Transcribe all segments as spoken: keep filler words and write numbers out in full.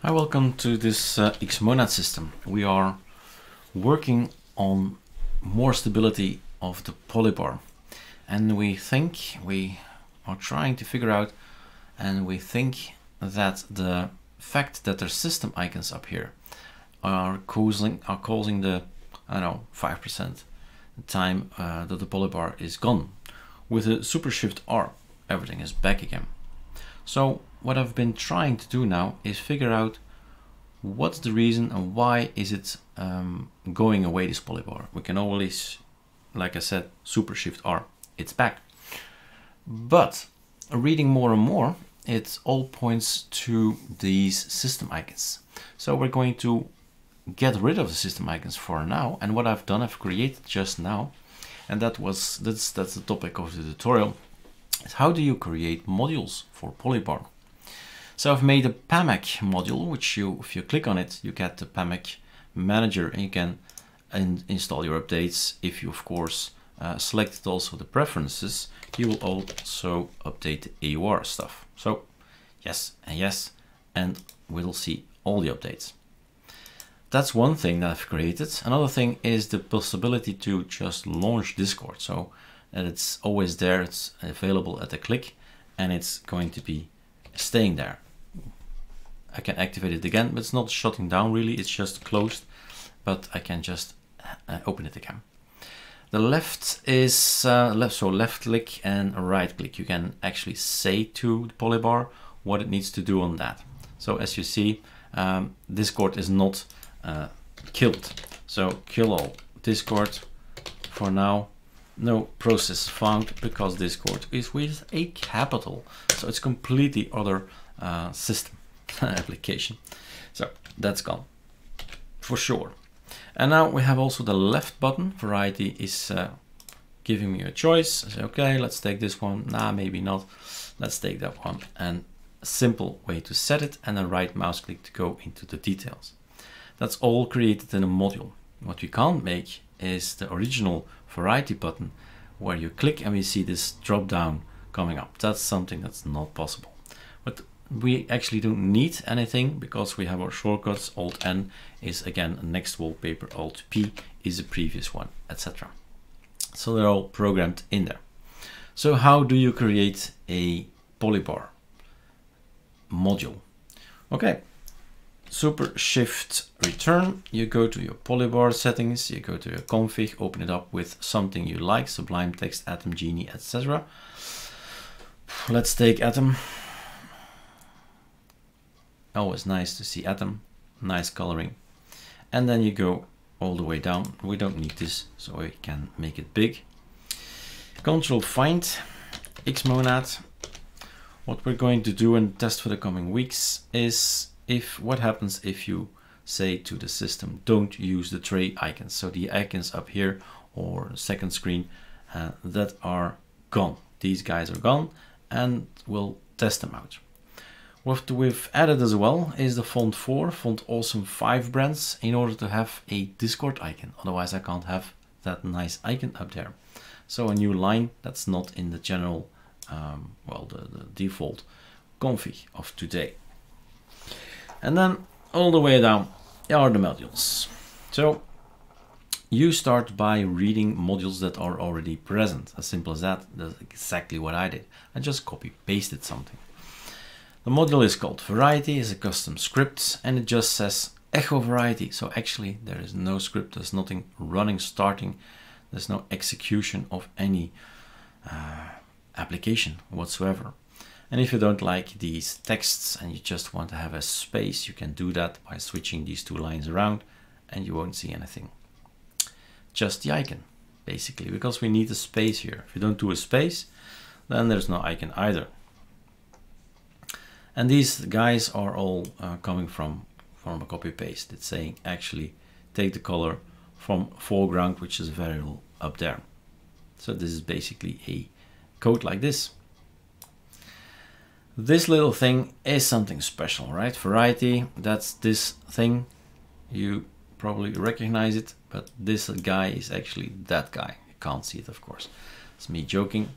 Hi, welcome to this uh, Xmonad system. We are working on more stability of the Polybar, and we think we are trying to figure out, and we think that the fact that there's system icons up here are causing are causing the I don't know five percent time uh, that the Polybar is gone. With a super shift R, everything is back again. So what I've been trying to do now is figure out what's the reason and why is it um, going away, this Polybar. We can always, like I said, super shift R, it's back. But reading more and more, it all points to these system icons. So we're going to get rid of the system icons for now. And what I've done, I've created just now, and that was that's that's the topic of the tutorial, is how do you create modules for Polybar. So I've made a PAMAC module, which you, if you click on it, you get the PAMAC manager, and you can in, install your updates. If you, of course, uh, selected also the preferences, you will also update the A U R stuff. So yes and yes, and we'll see all the updates. That's one thing that I've created. Another thing is the possibility to just launch Discord. So and it's always there, it's available at a click, and it's going to be staying there. I can activate it again, but it's not shutting down really, it's just closed, but I can just uh, open it again. The left is uh, left, so left click and right click. You can actually say to the Polybar what it needs to do on that. So as you see, um, Discord is not uh, killed. So kill all Discord for now. No process found, because Discord is with a capital, so it's completely other uh, system application. So that's gone for sure. And now we have also the left button. Variety is uh, giving me a choice. I say, okay, let's take this one. Nah, maybe not. Let's take that one. And a simple way to set it, and a right mouse click to go into the details. That's all created in a module. What we can't make is the original Variety button, where you click and we see this drop down coming up. That's something that's not possible. But we actually don't need anything, because we have our shortcuts. Alt N is again next wallpaper, Alt P is the previous one, et cetera. So they're all programmed in there. So how do you create a Polybar module? Okay. Super shift return, you go to your Polybar settings, you go to your config, open it up with something you like, Sublime Text, Atom, Genie, et cetera. Let's take Atom. Always nice to see Atom, nice coloring. And then you go all the way down. We don't need this, so we can make it big. Control find, Xmonad. What we're going to do and test for the coming weeks is If what happens if you say to the system, don't use the tray icons. So the icons up here or second screen uh, that are gone. These guys are gone, and we'll test them out. What we've added as well is the Font four, Font Awesome five brands, in order to have a Discord icon. Otherwise I can't have that nice icon up there. So a new line that's not in the general, um, well, the, the default config of today. And then all the way down are the modules. So you start by reading modules that are already present. As simple as that. That's exactly what I did. I just copy pasted something. The module is called Variety, is a custom script, and it just says echo Variety. So actually there is no script. There's nothing running, starting. There's no execution of any uh, application whatsoever. And if you don't like these texts and you just want to have a space, you can do that by switching these two lines around, and you won't see anything. Just the icon, basically, because we need a space here. If you don't do a space, then there's no icon either. And these guys are all uh, coming from, from a copy paste. It's saying actually take the color from foreground, which is a variable up there. So this is basically a code like this. This little thing is something special, right? Variety, that's this thing. You probably recognize it, but this guy is actually that guy. You can't see it, of course. It's me joking.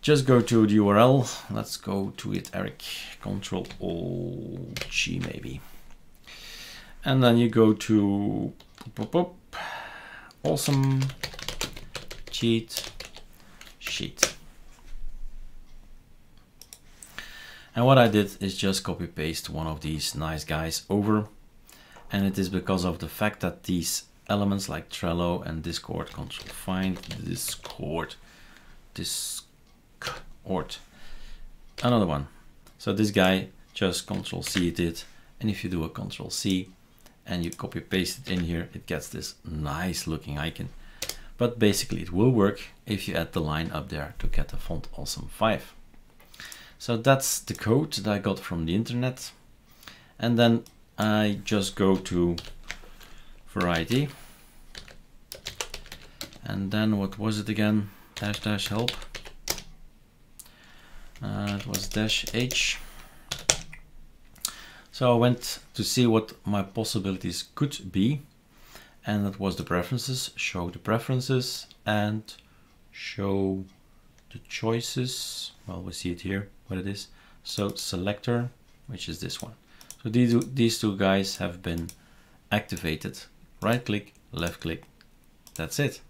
Just go to the U R L. Let's go to it, Eric. Control Alt G maybe. and then you go to boop, boop, boop, awesome cheat sheet. And what I did is just copy paste one of these nice guys over. And it is because of the fact that these elements like Trello and Discord, control find Discord, Discord, another one. So this guy just control C did. And if you do a control C and you copy paste it in here, it gets this nice looking icon. But basically it will work if you add the line up there to get the Font Awesome five. So that's the code that I got from the internet. And then I just go to Variety, and then what was it again? Dash dash help. Uh, it was dash H. So I went to see what my possibilities could be, and that was the preferences. Show the preferences and show the choices. Well, we see it here what it is. So selector, which is this one. So these, these two guys have been activated. Right click, left click, that's it.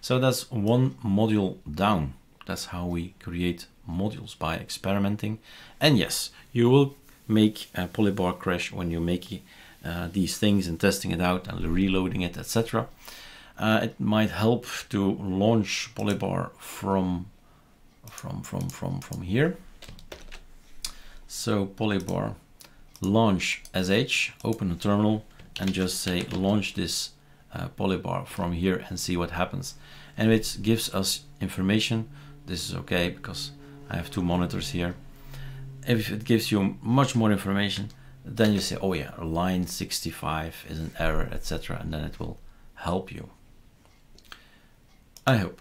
So that's one module down. That's how we create modules, by experimenting. And yes, you will make a Polybar crash when you're making uh, these things and testing it out and reloading it, et cetera. Uh, it might help to launch Polybar from, from, from, from, from here. So Polybar launch sh, open the terminal and just say launch this uh, Polybar from here and see what happens. And it gives us information. This is okay because I have two monitors here. If it gives you much more information, then you say, oh yeah, line sixty-five is an error, et cetera. And then it will help you, I hope.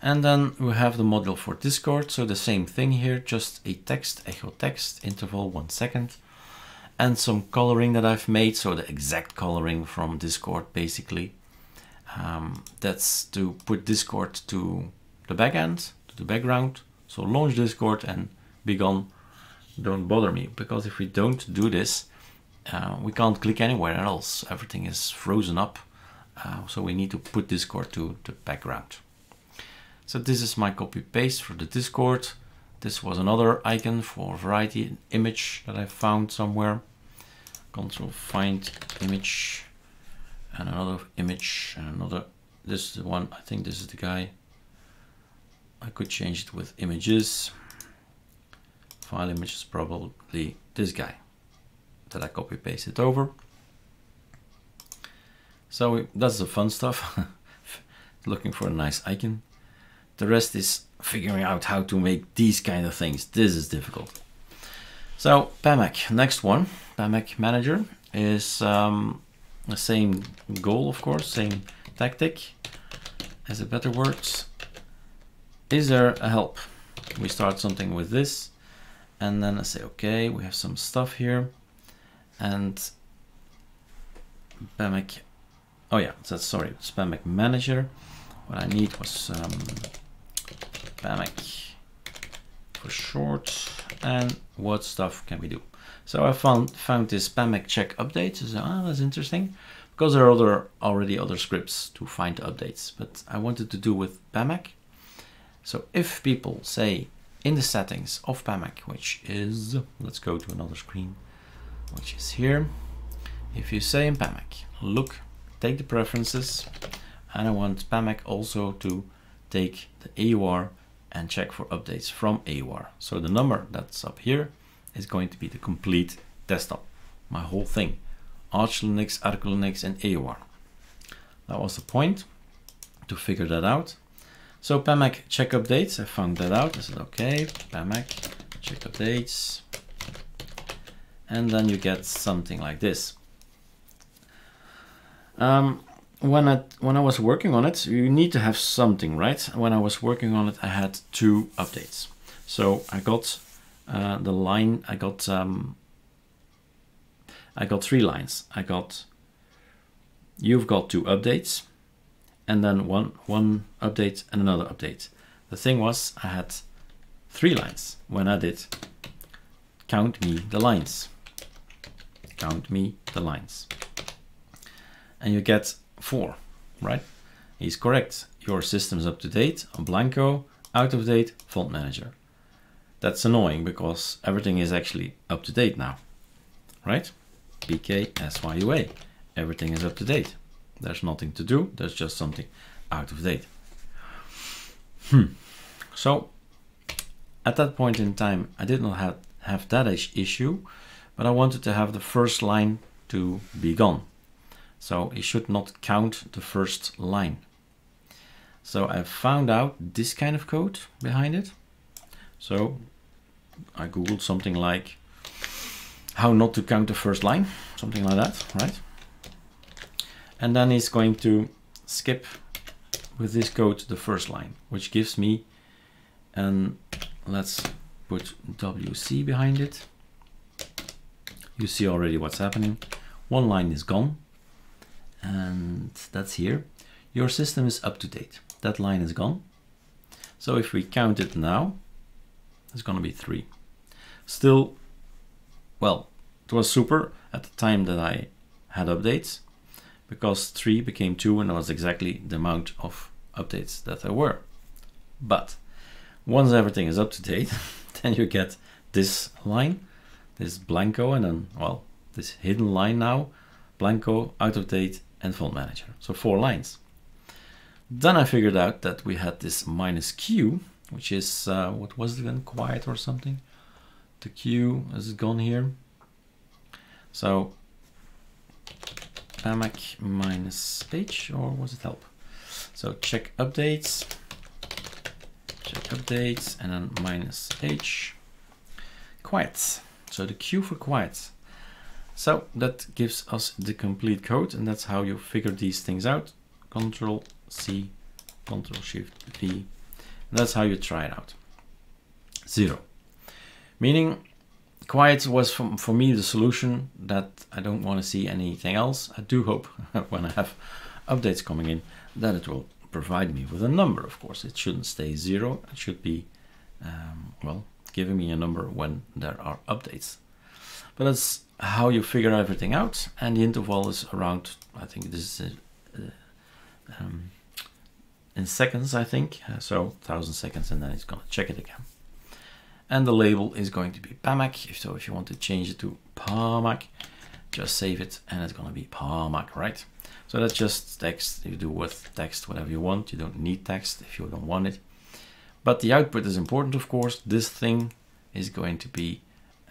And then we have the module for Discord. So the same thing here, just a text, echo text, interval one second, and some coloring that I've made. So the exact coloring from Discord, basically. Um, that's to put Discord to the backend, to the background. So launch Discord and be gone. Don't bother me, because if we don't do this, uh, we can't click anywhere else. Everything is frozen up. Uh, so we need to put Discord to the background. So this is my copy paste for the Discord. This was another icon for Variety, an image that I found somewhere. Control find image and another image and another. This is the one, I think this is the guy. I could change it with images. File image is probably this guy that I copy paste it over. So we, that's the fun stuff. Looking for a nice icon. The rest is figuring out how to make these kind of things. This is difficult. So PAMAC, next one, PAMAC manager is um, the same goal, of course, same tactic as a better word. Is there a help? We start something with this and then I say, okay, we have some stuff here and PAMAC. Oh yeah, so, sorry, it's PAMAC manager. What I need was um, PAMAC for short, and what stuff can we do? So I found found this PAMAC check updates. So ah, that's interesting, because there are other already other scripts to find updates, but I wanted to do with PAMAC. So if people say in the settings of PAMAC, which is, let's go to another screen, which is here. If you say in PAMAC, look, take the preferences, and I want PAMAC also to take the A U R and check for updates from A U R. So the number that's up here is going to be the complete desktop, my whole thing, Arch Linux, Arch Linux, and A U R. That was the point, to figure that out. So PAMAC check updates, I found that out. I said, okay, PAMAC check updates. And then you get something like this. Um, When I, when I was working on it, you need to have something, right? When I was working on it, I had two updates. So I got uh, the line, I got, um, I got three lines. I got, you've got two updates, and then one, one update and another update. The thing was, I had three lines when I did count me the lines. count me the lines. And you get four, right? He's correct. Your system's up to date on Blanco, out of date, font manager. That's annoying because everything is actually up to date now, right? P K S Y U A, everything is up to date. There's nothing to do, there's just something out of date. Hmm. So at that point in time, I did not have, have that issue, but I wanted to have the first line to be gone. So it should not count the first line. So I found out this kind of code behind it. So I Googled something like how not to count the first line, something like that, right? And then it's going to skip with this code the first line, which gives me an, let's put W C behind it. You see already what's happening. One line is gone and that's here. Your system is up to date. That line is gone. So if we count it now, it's gonna be three. Still, well, it was super at the time that I had updates because three became two and that was exactly the amount of updates that there were. But once everything is up to date, then you get this line, this Blanco, and then, well, this hidden line now, Blanco, out of date, and font manager. So four lines. Then I figured out that we had this minus Q, which is, uh, what was it then, quiet or something? The Q is gone here. So P A M A C minus H, or was it help? So check updates, check updates, and then minus H, quiet. So the Q for quiet. So that gives us the complete code, and that's how you figure these things out. Control C, Control Shift V. And that's how you try it out. Zero. Meaning, quiet was for, for me the solution that I don't want to see anything else. I do hope when I have updates coming in that it will provide me with a number. Of course, it shouldn't stay zero. It should be, um, well, giving me a number when there are updates. But that's how you figure everything out, and the interval is around, I think this is uh, um, in seconds, I think, uh, so one thousand seconds, and then it's going to check it again. And the label is going to be P A M A C, if so if you want to change it to P A M A C, just save it, and it's going to be P A M A C, right? So that's just text. You do with text whatever you want. You don't need text if you don't want it. But the output is important, of course. This thing is going to be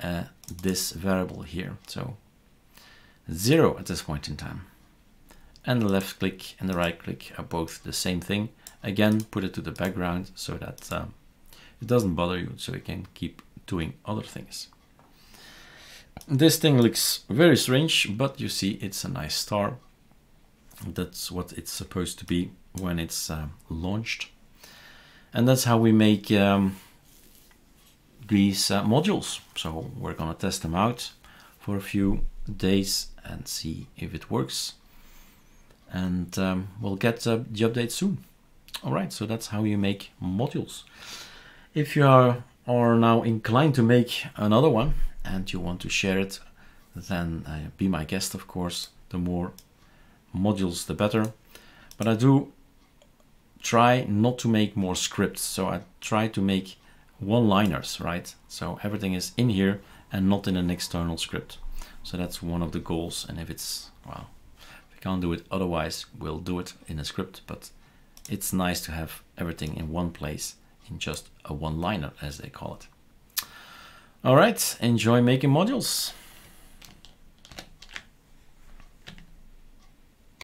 Uh, this variable here, so zero at this point in time. And the left click and the right click are both the same thing. Again, put it to the background so that um, it doesn't bother you, so you can keep doing other things. This thing looks very strange, but you see it's a nice star. That's what it's supposed to be when it's um, launched. And that's how we make um, these uh, modules. So we're gonna test them out for a few days and see if it works, and um, we'll get uh, the update soon. All right, so that's how you make modules. If you are are now inclined to make another one and you want to share it, then uh, be my guest, of course. The more modules the better, but I do try not to make more scripts, so I try to make one-liners, right? So everything is in here and not in an external script. So that's one of the goals. And if it's, well, if we can't do it otherwise, we'll do it in a script. But it's nice to have everything in one place, in just a one-liner, as they call it. All right, enjoy making modules.